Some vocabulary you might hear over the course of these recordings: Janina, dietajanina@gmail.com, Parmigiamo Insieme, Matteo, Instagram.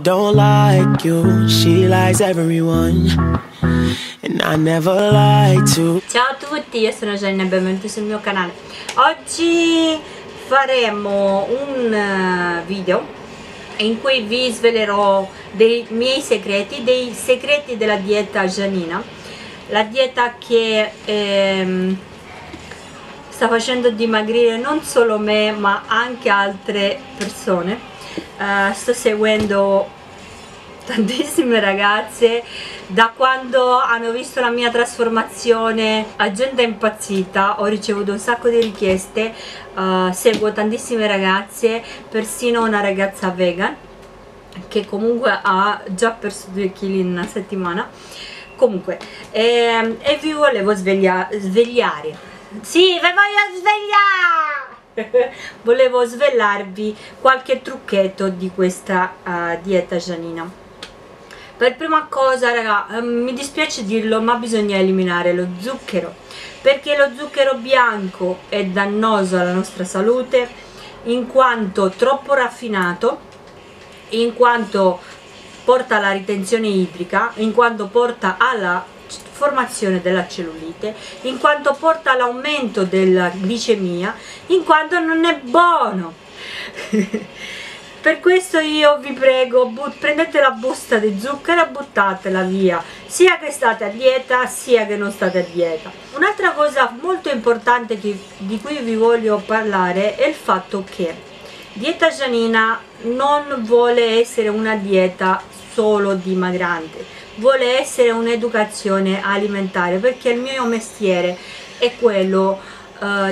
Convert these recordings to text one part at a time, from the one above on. Don't like you, she likes everyone, and I never lie to. Ciao a tutti, io sono Janina e benvenuti sul mio canale. Oggi faremo un video in cui vi svelerò dei miei segreti, dei segreti della dieta Janina, la dieta che sta facendo dimagrire non solo me ma anche altre persone. Sto seguendo tantissime ragazze da quando hanno visto la mia trasformazione, la gente è impazzita, ho ricevuto un sacco di richieste, seguo tantissime ragazze, persino una ragazza vegan che comunque ha già perso 2 kg in una settimana comunque, e vi volevo svegliare. Sì, vi voglio svegliare! Volevo svelarvi qualche trucchetto di questa dieta Janina. Per prima cosa, raga, mi dispiace dirlo, ma bisogna eliminare lo zucchero, perché lo zucchero bianco è dannoso alla nostra salute in quanto troppo raffinato, in quanto porta alla ritenzione idrica, in quanto porta alla formazione della cellulite, in quanto porta all'aumento della glicemia, in quanto non è buono. Per questo io vi prego, prendete la busta di zucchero e buttatela via, sia che state a dieta sia che non state a dieta. Un'altra cosa molto importante di cui vi voglio parlare è il fatto che dieta Janina non vuole essere una dieta solo dimagrante, vuole essere un'educazione alimentare, perché il mio mestiere è quello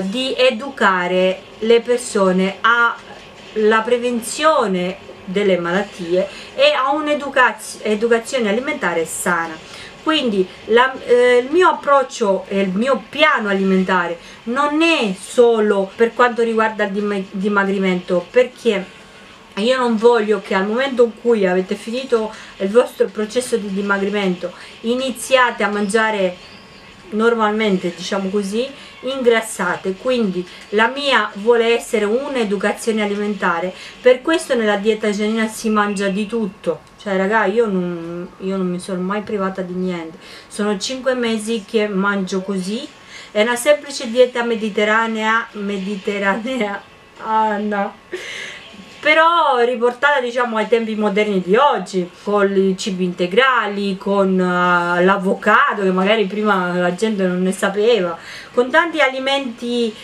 di educare le persone alla prevenzione delle malattie e a un'educazione alimentare sana. Quindi il mio approccio e il mio piano alimentare non è solo per quanto riguarda il dimagrimento, perché io non voglio che al momento in cui avete finito il vostro processo di dimagrimento iniziate a mangiare normalmente, diciamo così, ingrassate. Quindi la mia vuole essere un'educazione alimentare, per questo nella dieta Janina si mangia di tutto. Cioè raga, io non mi sono mai privata di niente, sono 5 mesi che mangio così, è una semplice dieta mediterranea, ah no, però riportata, diciamo, ai tempi moderni di oggi, con i cibi integrali, con l'avocado, che magari prima la gente non ne sapeva, con tanti alimenti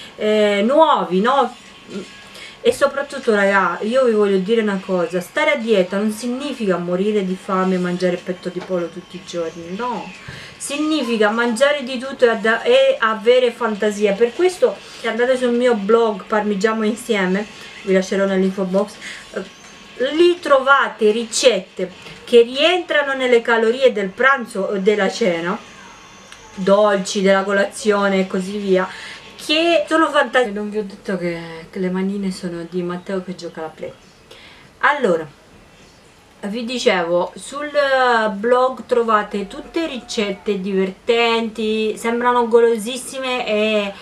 nuovi, no? E soprattutto, raga, io vi voglio dire una cosa: stare a dieta non significa morire di fame e mangiare petto di pollo tutti i giorni, no, significa mangiare di tutto e avere fantasia. Per questo andate sul mio blog Parmigiamo Insieme, vi lascerò nell'info box, lì trovate ricette che rientrano nelle calorie del pranzo o della cena, dolci, della colazione e così via, che sono fantastiche. Non vi ho detto che le manine sono di Matteo che gioca alla play. Allora, vi dicevo, sul blog trovate tutte ricette divertenti, sembrano golosissime e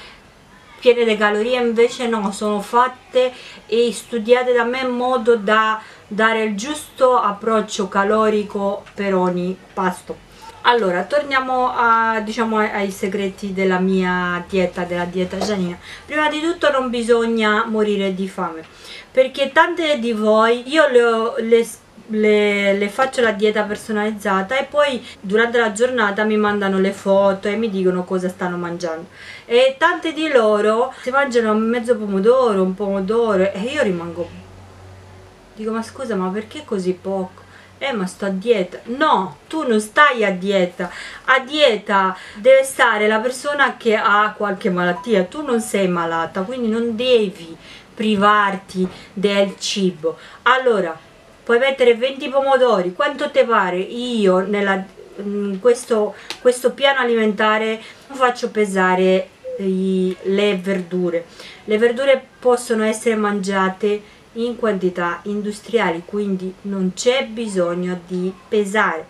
piene di calorie, invece no, sono fatte e studiate da me in modo da dare il giusto approccio calorico per ogni pasto. Allora, torniamo a, diciamo, ai segreti della mia dieta, della dieta Janina. Prima di tutto non bisogna morire di fame, perché tante di voi, io le faccio la dieta personalizzata e poi durante la giornata mi mandano le foto e mi dicono cosa stanno mangiando, e tante di loro si mangiano mezzo pomodoro, un pomodoro, e io rimango, dico, ma scusa, ma perché così poco? Ma sto a dieta. No, tu non stai a dieta, a dieta deve stare la persona che ha qualche malattia, tu non sei malata, quindi non devi privarti del cibo. Allora, puoi mettere 20 pomodori, quanto te pare. Io in questo piano alimentare non faccio pesare le verdure. Le verdure possono essere mangiate in quantità industriali, quindi non c'è bisogno di pesare.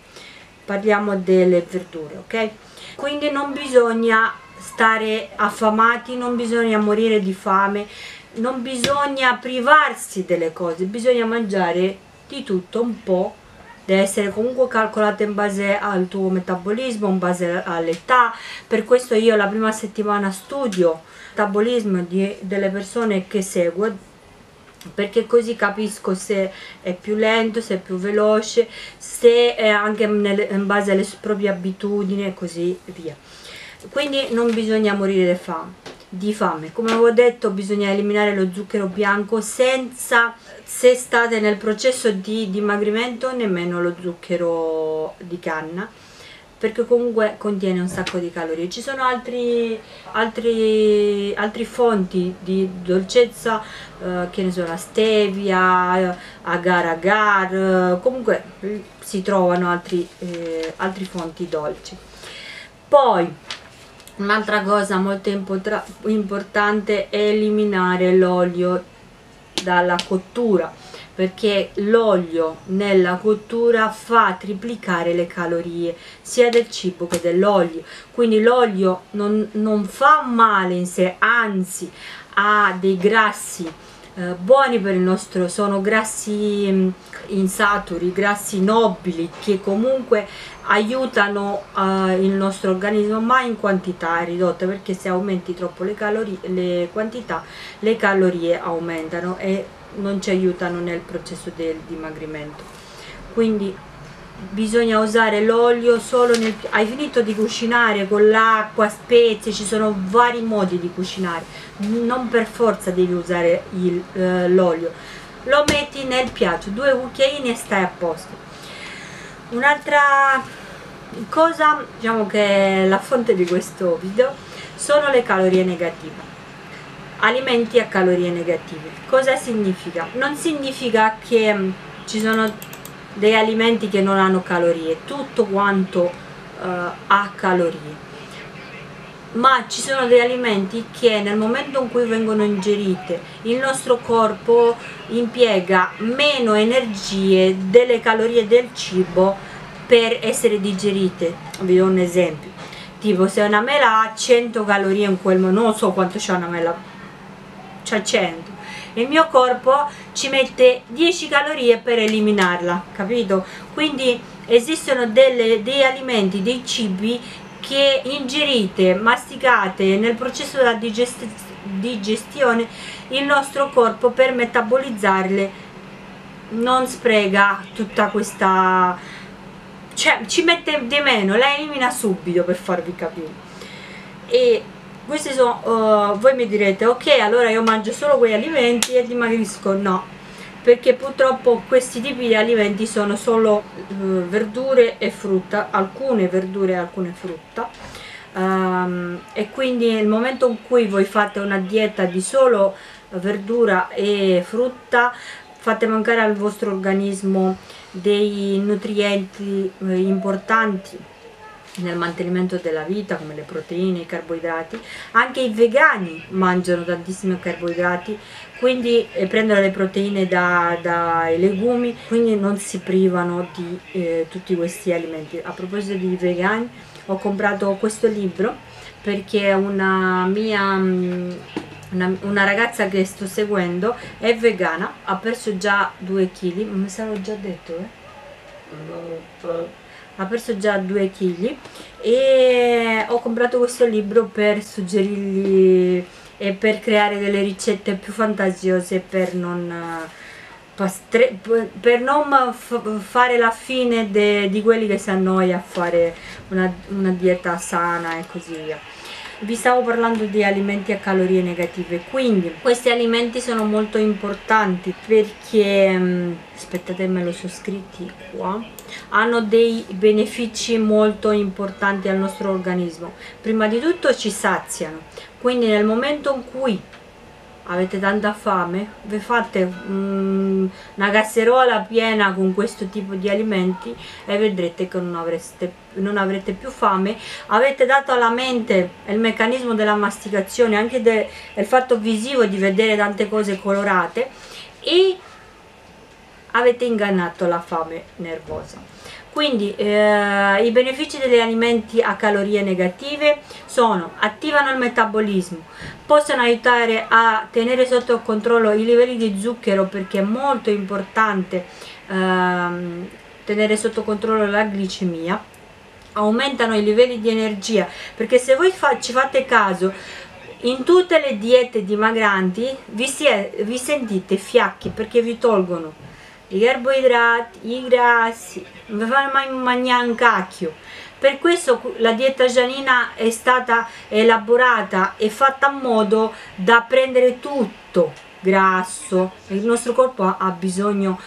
Parliamo delle verdure, ok? Quindi non bisogna stare affamati, non bisogna morire di fame, non bisogna privarsi delle cose, bisogna mangiare di tutto un po', deve essere comunque calcolata in base al tuo metabolismo, in base all'età. Per questo io la prima settimana studio il metabolismo delle persone che seguo, perché così capisco se è più lento, se è più veloce, se è anche in base alle proprie abitudini e così via. Quindi non bisogna morire di fame. Come avevo detto, bisogna eliminare lo zucchero bianco senza, se state nel processo di dimagrimento, nemmeno lo zucchero di canna, perché comunque contiene un sacco di calorie. Ci sono altri fonti di dolcezza, che ne so, la stevia, agar agar, comunque si trovano altri fonti dolci. Poi un'altra cosa molto importante è eliminare l'olio dalla cottura, perché l'olio nella cottura fa triplicare le calorie sia del cibo che dell'olio. Quindi l'olio non fa male in sé, anzi ha dei grassi buoni per il nostro, sono grassi insaturi, grassi nobili, che comunque aiutano il nostro organismo, ma in quantità ridotta, perché se aumenti troppo le quantità, le calorie aumentano e non ci aiutano nel processo del dimagrimento. Quindi bisogna usare l'olio solo nel... Hai finito di cucinare con l'acqua, spezie, ci sono vari modi di cucinare, non per forza devi usare l'olio. Lo metti nel piatto, 2 cucchiaini e stai a posto. Un'altra cosa, diciamo che è la fonte di questo video, sono le calorie negative. Alimenti a calorie negative. Cosa significa? Non significa che ci sono dei alimenti che non hanno calorie, tutto quanto ha calorie, ma ci sono degli alimenti che nel momento in cui vengono ingerite il nostro corpo impiega meno energie delle calorie del cibo per essere digerite. Vi do un esempio, tipo se una mela ha 100 calorie in quel momento, non so quanto c'è una mela, c'è 100, il mio corpo ci mette 10 calorie per eliminarla, capito? Quindi esistono dei alimenti, dei cibi che ingerite, masticate nel processo della digestione, il nostro corpo per metabolizzarle non spreca tutta questa, cioè ci mette di meno, la elimina subito, per farvi capire. E questi sono, voi mi direte, ok, allora io mangio solo quegli alimenti e dimagrisco. No, perché purtroppo questi tipi di alimenti sono solo verdure e frutta, alcune verdure e alcune frutta, e quindi nel momento in cui voi fate una dieta di solo verdura e frutta, fate mancare al vostro organismo dei nutrienti importanti nel mantenimento della vita, come le proteine, i carboidrati. Anche i vegani mangiano tantissimi carboidrati, quindi prendono le proteine dai legumi, quindi non si privano di tutti questi alimenti. A proposito di vegani, ho comprato questo libro perché una ragazza che sto seguendo è vegana, ha perso già 2 kg, mi sarò già detto, ha perso già 2 kg, e ho comprato questo libro per suggerirgli e per creare delle ricette più fantasiose per non fare la fine di quelli che si annoia a fare una dieta sana e così via. Vi stavo parlando di alimenti a calorie negative, quindi questi alimenti sono molto importanti perché, aspettate, me lo sono scritti qua, hanno dei benefici molto importanti al nostro organismo. Prima di tutto ci saziano, quindi nel momento in cui avete tanta fame, vi fate una casseruola piena con questo tipo di alimenti e vedrete che non avrete più fame. Avete dato alla mente il meccanismo della masticazione, anche del fatto visivo di vedere tante cose colorate, e avete ingannato la fame nervosa. Quindi i benefici degli alimenti a calorie negative sono: attivano il metabolismo, possono aiutare a tenere sotto controllo i livelli di zucchero, perché è molto importante tenere sotto controllo la glicemia, aumentano i livelli di energia, perché se voi ci fate caso, in tutte le diete dimagranti vi sentite fiacchi, perché vi tolgono gli carboidrati, i grassi, non vi fanno mai mangiare un cacchio. Per questo la dieta Janina è stata elaborata e fatta in modo da prendere tutto grasso. Il nostro corpo ha bisogno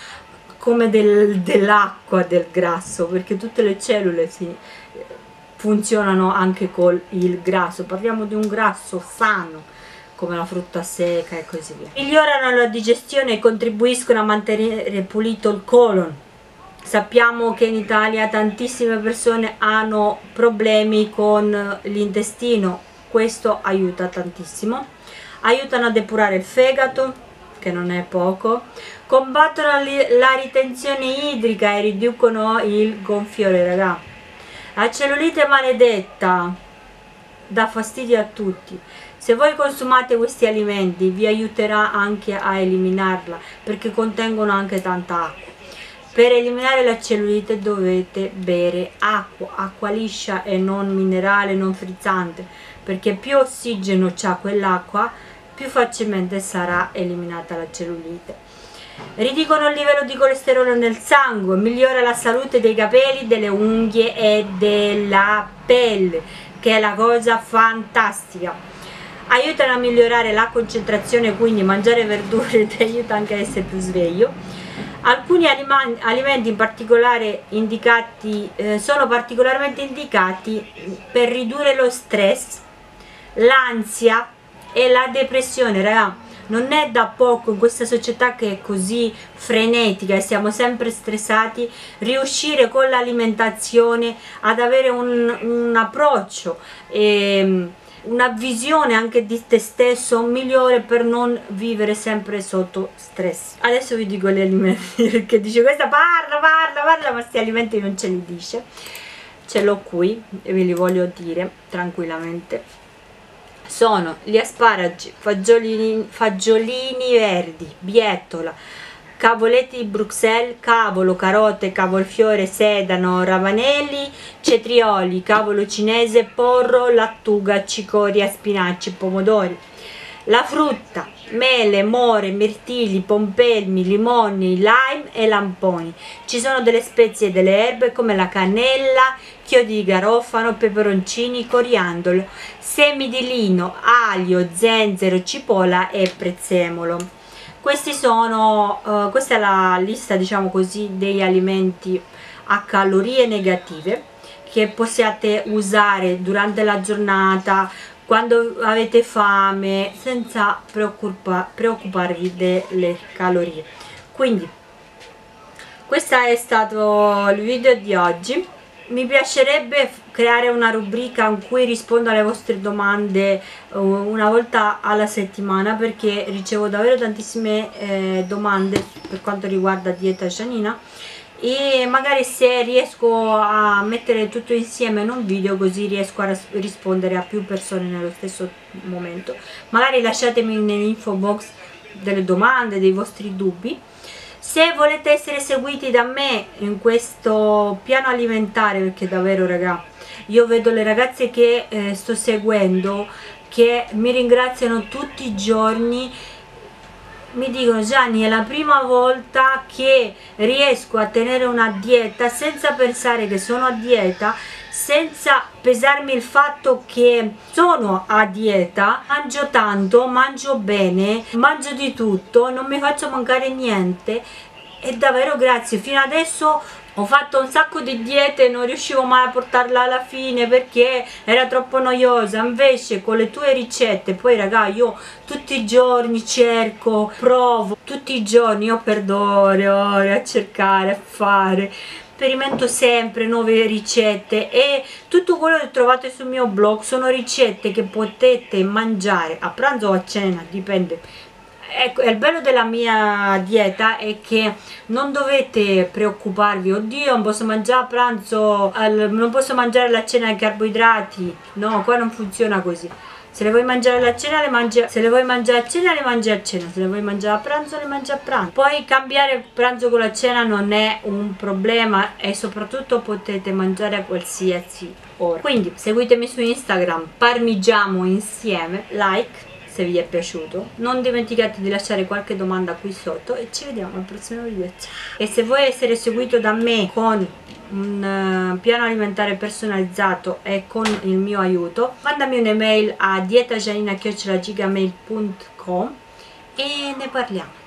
come dell'acqua, del grasso, perché tutte le cellule funzionano anche con il grasso. Parliamo di un grasso sano, come la frutta secca e così via. Migliorano la digestione e contribuiscono a mantenere pulito il colon. Sappiamo che in Italia tantissime persone hanno problemi con l'intestino, questo aiuta tantissimo. Aiutano a depurare il fegato, che non è poco. Combattono la ritenzione idrica e riducono il gonfiore, raga. La cellulite maledetta dà fastidio a tutti. Se voi consumate questi alimenti vi aiuterà anche a eliminarla, perché contengono anche tanta acqua. Per eliminare la cellulite dovete bere acqua, acqua liscia e non minerale, non frizzante, perché più ossigeno c'ha quell'acqua, più facilmente sarà eliminata la cellulite. Riducono il livello di colesterolo nel sangue, migliora la salute dei capelli, delle unghie e della pelle, che è la cosa fantastica. Aiutano a migliorare la concentrazione, quindi mangiare verdure ti aiuta anche a essere più sveglio. Alcuni alimenti in particolare indicati, sono particolarmente indicati per ridurre lo stress, l'ansia e la depressione, raga. Non è da poco, in questa società che è così frenetica e siamo sempre stressati, riuscire con l'alimentazione ad avere un approccio e una visione anche di te stesso migliore, per non vivere sempre sotto stress. Adesso vi dico gli alimenti, perché dice questa parla, ma questi alimenti non ce li dice. Ce l'ho qui e ve li voglio dire tranquillamente. Sono gli asparagi, fagiolini verdi, biettola, cavoletti di Bruxelles, cavolo, carote, cavolfiore, sedano, ravanelli, cetrioli, cavolo cinese, porro, lattuga, cicoria, spinaci, pomodori. La frutta, mele, more, mirtilli, pompelmi, limoni, lime e lamponi. Ci sono delle spezie e delle erbe come la cannella, chiodi di garofano, peperoncini, coriandolo, semi di lino, aglio, zenzero, cipolla e prezzemolo. Questa è la lista, diciamo così, degli alimenti a calorie negative che possiate usare durante la giornata, quando avete fame, senza preoccuparvi delle calorie. Quindi questo è stato il video di oggi. Mi piacerebbe creare una rubrica in cui rispondo alle vostre domande una volta alla settimana, perché ricevo davvero tantissime domande per quanto riguarda dieta Janina, e magari se riesco a mettere tutto insieme in un video, così riesco a rispondere a più persone nello stesso momento. Magari lasciatemi nell'info box delle domande, dei vostri dubbi. Se volete essere seguiti da me in questo piano alimentare, perché davvero raga, io vedo le ragazze che sto seguendo che mi ringraziano tutti i giorni. Mi dicono: Gianni, è la prima volta che riesco a tenere una dieta senza pensare che sono a dieta, senza pesarmi il fatto che sono a dieta, mangio tanto, mangio bene, mangio di tutto, non mi faccio mancare niente. E davvero grazie, fino adesso ho fatto un sacco di diete e non riuscivo mai a portarla alla fine perché era troppo noiosa. Invece con le tue ricette, poi raga, io tutti i giorni cerco, provo, tutti i giorni io perdo ore e ore a cercare, a fare, sperimento sempre nuove ricette, e tutto quello che trovate sul mio blog sono ricette che potete mangiare a pranzo o a cena, dipende. Ecco, il bello della mia dieta è che non dovete preoccuparvi: oddio, non posso mangiare a pranzo, non posso mangiare la cena ai carboidrati. No, qua non funziona così. Se le vuoi mangiare alla cena le mangi a... se le vuoi mangiare a cena le mangi a cena, se le vuoi mangiare a pranzo le mangi a pranzo. Poi cambiare il pranzo con la cena non è un problema e soprattutto potete mangiare a qualsiasi ora. Quindi seguitemi su Instagram, Parmigiamo Insieme, like se vi è piaciuto, non dimenticate di lasciare qualche domanda qui sotto e ci vediamo al prossimo video, ciao! E se vuoi essere seguito da me con un piano alimentare personalizzato e con il mio aiuto, mandami un'email a dietajanina@gmail.com e ne parliamo.